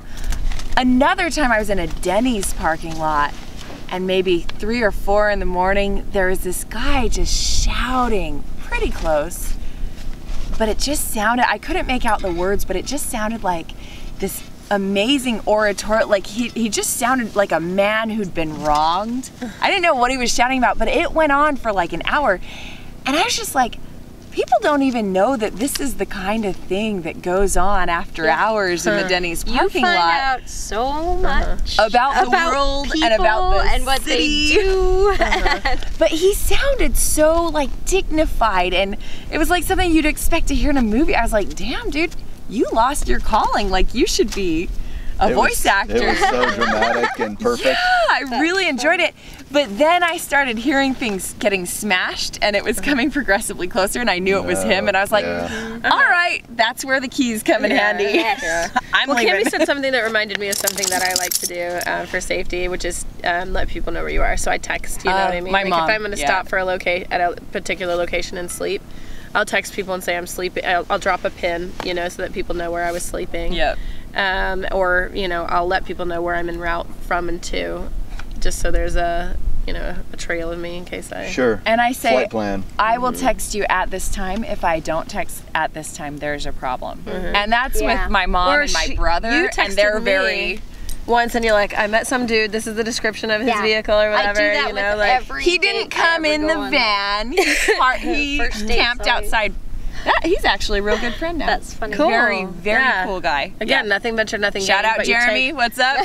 Another time I was in a Denny's parking lot, and maybe three or four in the morning, there was this guy just shouting pretty close, but it just sounded, I couldn't make out the words, but it just sounded like this amazing orator, like he, he just sounded like a man who'd been wronged. I didn't know what he was shouting about, but it went on for like an hour. And I was just like, people don't even know that this is the kind of thing that goes on after yeah. hours in the Denny's parking lot. You find out so much uh-huh. about, about the world and about the and what city. They do. Uh-huh. But he sounded so like dignified, and it was like something you'd expect to hear in a movie. I was like, damn, dude, you lost your calling. Like you should be a it voice was, actor. It was so dramatic and perfect. Yeah, I really enjoyed it. But then I started hearing things getting smashed, and it was coming progressively closer, and I knew no, it was him, and I was like, yeah. all right, that's where the keys come in yeah, handy. Yeah. I'm well, leaving. Cami said something that reminded me of something that I like to do um, for safety, which is um, let people know where you are. So I text, you know uh, what I mean? My like mom, if I'm gonna yeah. stop for a loca- at a particular location and sleep, I'll text people and say I'm sleeping. I'll, I'll drop a pin, you know, so that people know where I was sleeping. Yep. Um, or, you know, I'll let people know where I'm en route from and to, just so there's a, you know, a trail of me in case I... Sure. And I say, flight plan. I will text you at this time. If I don't text at this time, there's a problem. Mm-hmm. And that's yeah. with my mom or and my she, brother, you texted and they're me. very... Once and you're like, I met some dude, this is the description of his yeah. vehicle or whatever. I do that you know, with like every he didn't come in the van. He camped outside. That, he's actually a real good friend now. That's funny. Cool. Very, very yeah. cool guy. Again, yeah. nothing ventured, nothing gained. Shout out Jeremy, take, what's up?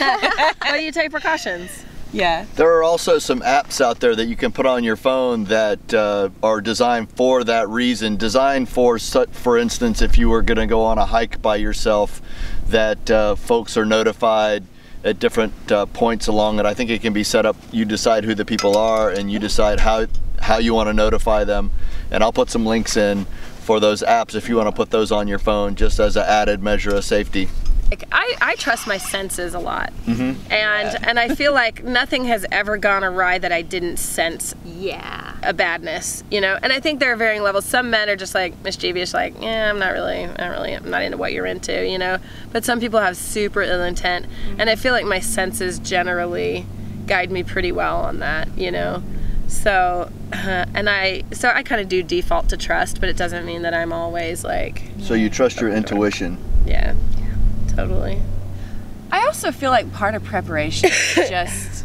But you take precautions. Yeah. There are also some apps out there that you can put on your phone that uh, are designed for that reason. Designed for, for instance, if you were going to go on a hike by yourself, that uh, folks are notified at different uh, points along it. I think it can be set up, you decide who the people are and you decide how how you want to notify them. And I'll put some links in for those apps if you want to put those on your phone just as an added measure of safety. Like, I, I trust my senses a lot. Mm-hmm. And yeah. and I feel like nothing has ever gone awry that I didn't sense yeah. a badness, you know? And I think there are varying levels. Some men are just like mischievous, like, yeah, I'm not really, I don't really, I'm not into what you're into, you know? But some people have super ill intent. Mm-hmm. And I feel like my senses generally guide me pretty well on that, you know? So, uh, and I, so I kind of do default to trust, but it doesn't mean that I'm always like... So you trust your intuition. Yeah. Totally. I also feel like part of preparation is just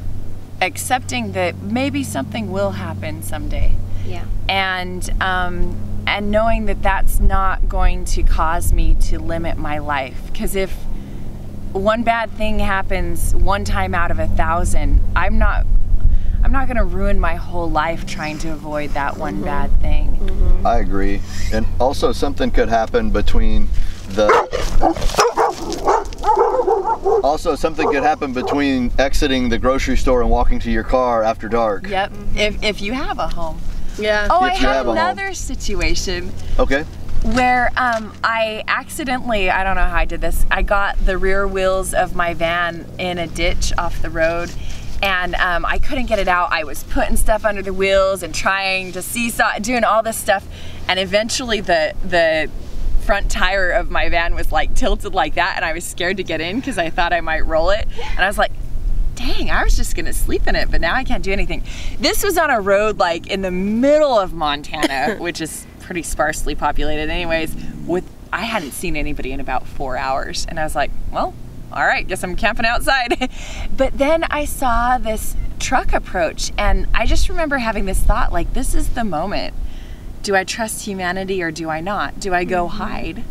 accepting that maybe something will happen someday. Yeah. And um, and knowing that that's not going to cause me to limit my life. Because if one bad thing happens one time out of a thousand, I'm not I'm not going to ruin my whole life trying to avoid that one mm-hmm. bad thing. Mm-hmm. I agree. And also something could happen between the... Also, something could happen between exiting the grocery store and walking to your car after dark. Yep, if, if you have a home. Yeah. Oh, if I had another situation. Okay. Where um, I accidentally, I don't know how I did this, I got the rear wheels of my van in a ditch off the road, and um, I couldn't get it out. I was putting stuff under the wheels and trying to seesaw, doing all this stuff, and eventually the, the, front tire of my van was like tilted like that, and I was scared to get in because I thought I might roll it, and I was like, dang, I was just gonna sleep in it, but now I can't do anything. This was on a road like in the middle of Montana, which is pretty sparsely populated anyways, with I hadn't seen anybody in about four hours, and I was like, well, all right, guess I'm camping outside. But then I saw this truck approach, and I just remember having this thought, like, this is the moment. Do I trust humanity or do I not? Do I go hide?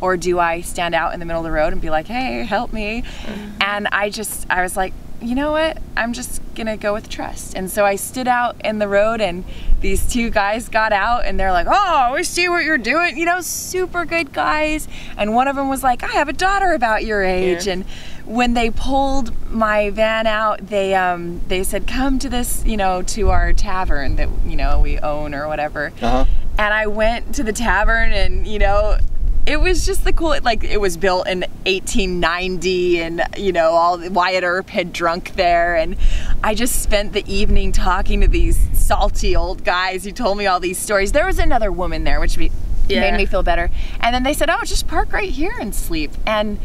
Or do I stand out in the middle of the road and be like, hey, help me? Mm-hmm. And I just, I was like, you know what? I'm just gonna go with trust. And so I stood out in the road, and these two guys got out, and they're like, oh, we see what you're doing. You know, super good guys. And one of them was like, I have a daughter about your age. Yeah. And when they pulled my van out, they um, they said, come to this, you know, to our tavern that, you know, we own or whatever. Uh-huh. And I went to the tavern, and, you know, it was just the cool, like, it was built in eighteen ninety, and, you know, all Wyatt Earp had drunk there, and I just spent the evening talking to these salty old guys who told me all these stories. There was another woman there, which be, yeah. made me feel better. And then they said, oh, just park right here and sleep. And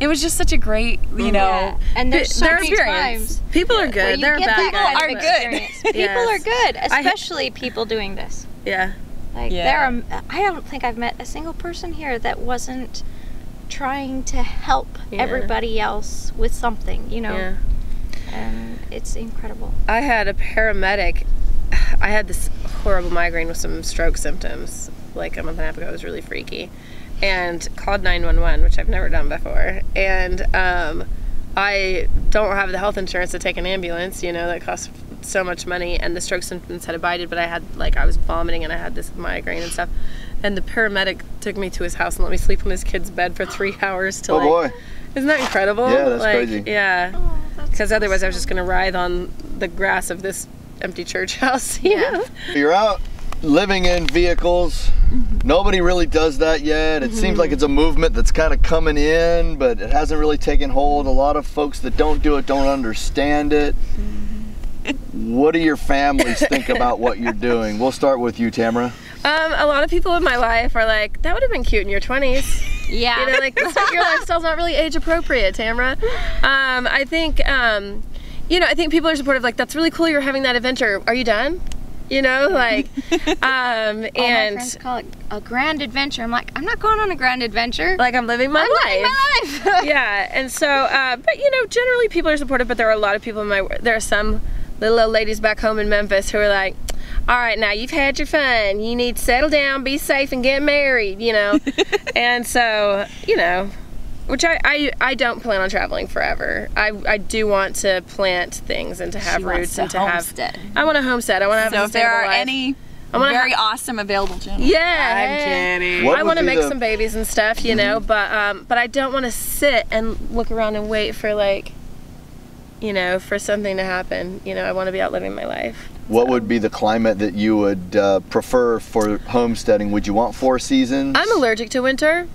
it was just such a great, you know, yeah. and there's so many times people are good. They're bad. People are good. People are good, especially people doing this. Yeah. Like yeah. there are, I don't think I've met a single person here that wasn't trying to help yeah. everybody else with something, you know. Yeah. And it's incredible. I had a paramedic. I had this horrible migraine with some stroke symptoms like a month and a half ago. It was really freaky. And called nine one one, which I've never done before. And um, I don't have the health insurance to take an ambulance, you know, that costs so much money, and the stroke symptoms had abided, but I had, like, I was vomiting and I had this migraine and stuff. And the paramedic took me to his house and let me sleep on his kid's bed for three hours to, oh, like, boy. Isn't that incredible? Yeah, that's like, crazy. Yeah. Because oh, otherest otherwise I was just going to writhe on the grass of this empty church house. Yeah. You're out living in vehicles. Mm-hmm. Nobody really does that yet. It mm-hmm. seems like it's a movement that's kind of coming in, but it hasn't really taken hold. A lot of folks that don't do it don't understand it. Mm-hmm. What do your families think about what you're doing? We'll start with you, Tamra. Um, a lot of people in my life are like, that would have been cute in your twenties. Yeah. You know, like, your lifestyle's not really age appropriate, Tamra. Um, I think, um, you know, I think people are supportive, like, that's really cool you're having that adventure. Are you done? You know, like, um, and all my friends call it a grand adventure. I'm like, I'm not going on a grand adventure. Like, I'm living my I'm life. Living my life. Yeah, and so, uh, but you know, generally people are supportive. But there are a lot of people in my. There are some little old ladies back home in Memphis who are like, all right, now you've had your fun. You need to settle down, be safe, and get married. You know, and so you know, which I, I I don't plan on traveling forever. I I do want to plant things and to have she roots to and to homestead. have. I want a homestead. I want to have. So a if there are life. any I want very awesome available gentlemen. Yeah, I'm kidding. I want to make the... some babies and stuff, you mm-hmm. know. But um, but I don't want to sit and look around and wait for like, you know, for something to happen. You know, I want to be out living my life. What so. would be the climate that you would uh, prefer for homesteading? Would you want four seasons? I'm allergic to winter.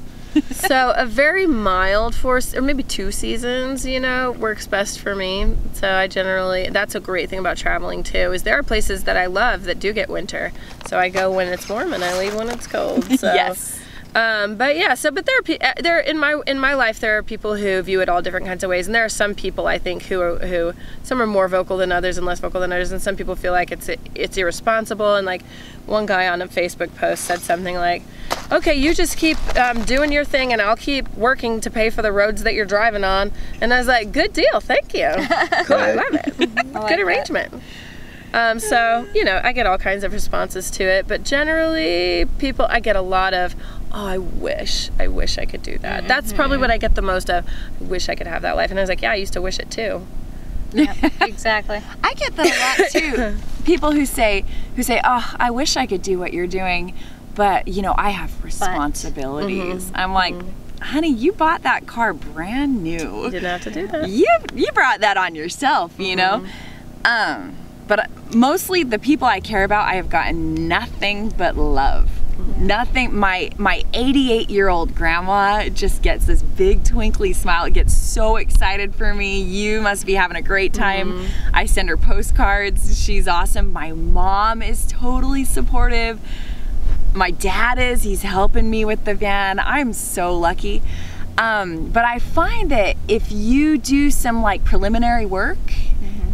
So a very mild four, or maybe two seasons, you know, works best for me. So I generally, that's a great thing about traveling too, is there are places that I love that do get winter. So I go when it's warm and I leave when it's cold. So. Yes. Um, but yeah, so, but there are, there, in my, in my life, there are people who view it all different kinds of ways. And there are some people, I think, who are, who, some are more vocal than others and less vocal than others. And some people feel like it's, it's irresponsible. And like one guy on a Facebook post said something like, okay, you just keep um, doing your thing and I'll keep working to pay for the roads that you're driving on. And I was like, good deal. Thank you. Cool. I love it. I like good arrangement. That. Um, so, you know, I get all kinds of responses to it, but generally people, I get a lot of, oh, I wish, I wish I could do that. Mm-hmm. That's probably what I get the most of. I wish I could have that life. And I was like, yeah, I used to wish it too. Yeah, exactly. I get that a lot too. People who say, who say, oh, I wish I could do what you're doing, but you know, I have responsibilities. Mm-hmm. I'm like, mm-hmm. honey, you bought that car brand new. You didn't have to do that. You, you brought that on yourself, you mm-hmm. know? Um, But mostly the people I care about, I have gotten nothing but love. Mm-hmm. Nothing. My my eighty-eight-year-old grandma just gets this big twinkly smile. It gets so excited for me. You must be having a great time. Mm-hmm. I send her postcards. She's awesome. My mom is totally supportive. My dad is. He's helping me with the van. I'm so lucky. Um, but I find that if you do some like preliminary work,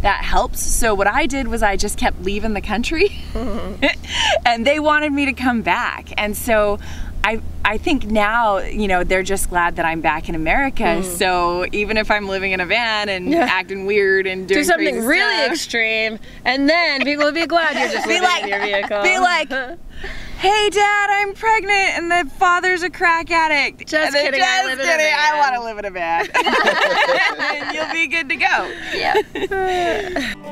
that helps. So what I did was I just kept leaving the country mm-hmm. and they wanted me to come back. And so I I think now, you know, they're just glad that I'm back in America. Mm. So even if I'm living in a van and yeah. acting weird and doing Do something really stuff, extreme, and then people will be glad you're just living like, in your vehicle. Be like, hey Dad, I'm pregnant and the father's a crack addict. Just and kidding, just I live kidding, in a van. I want to live in a van. And you'll be good to go. Yeah.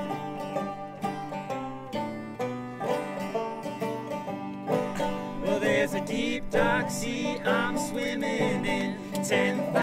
There's a deep dark sea I'm swimming in. Ten